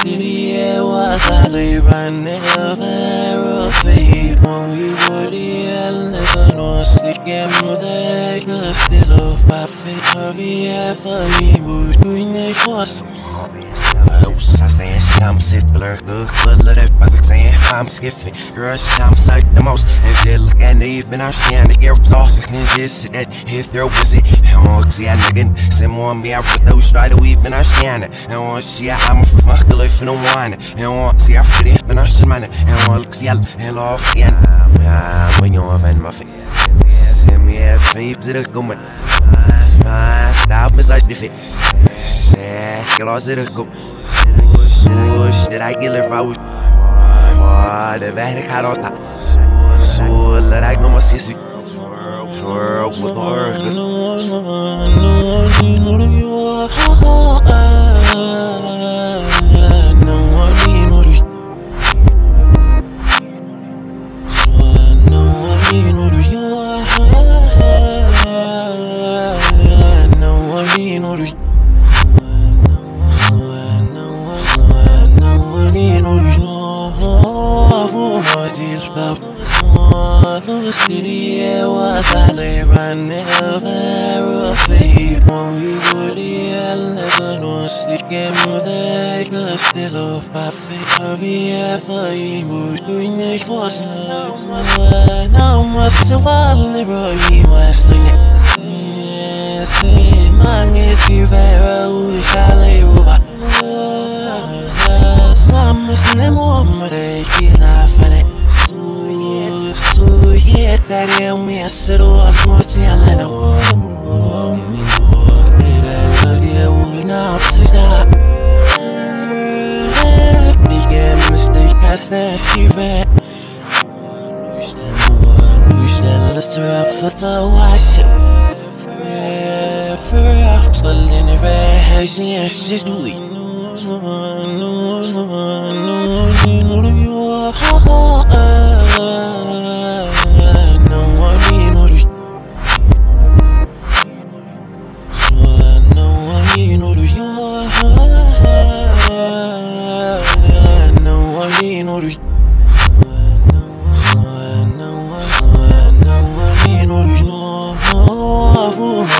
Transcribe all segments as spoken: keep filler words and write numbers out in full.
City was I live and never afraid when we were in the north again with a still of my faith of the family would doing a course. I say I'm sit lurk look but let it pass exam I'm skiffing rush I'm sight the most and shit look and even I stand the air sauce and just that hit there was it and walk see I nigga send one be out with those right away when I stand and want see I'm for my life and one and want see I fit when I stand man and walk see and love and when you have in my face send me a fibs that come stop me like the fish yeah lost it go سوش دراعي للفوز ما دفعني كاروتا سول لراجل ما سيسوي ورب City was I live and never afraid when we were in the north again with a still of my faith of the ever he would doing it was now must survive the road he was doing it say man if you ever wish I live but some Muslim woman they can have it That I'm here, sit on my tail and I walk me walk it out of the woman up to stop. Big mistake, I stand, she ran. Wish that one, wish that lesser up for the wash. Forever, pulling it right, how she has just do it. No one, no one, no one, no one, no one, no one,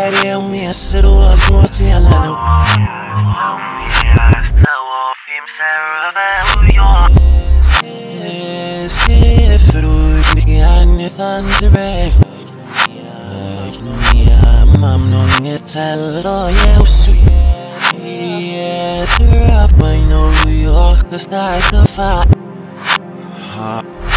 That I'm here, sit on my tail and I walk. Yes, yes, through the end of the day. I'm not going to tell all you sweet. Yeah, through up my New York, the start of a